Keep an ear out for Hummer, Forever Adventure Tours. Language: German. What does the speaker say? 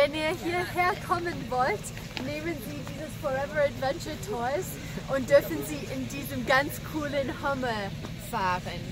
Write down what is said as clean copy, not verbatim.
Wenn ihr hierher kommen wollt, nehmen Sie dieses Forever Adventure Tours und dürfen Sie in diesem ganz coolen Hummer fahren.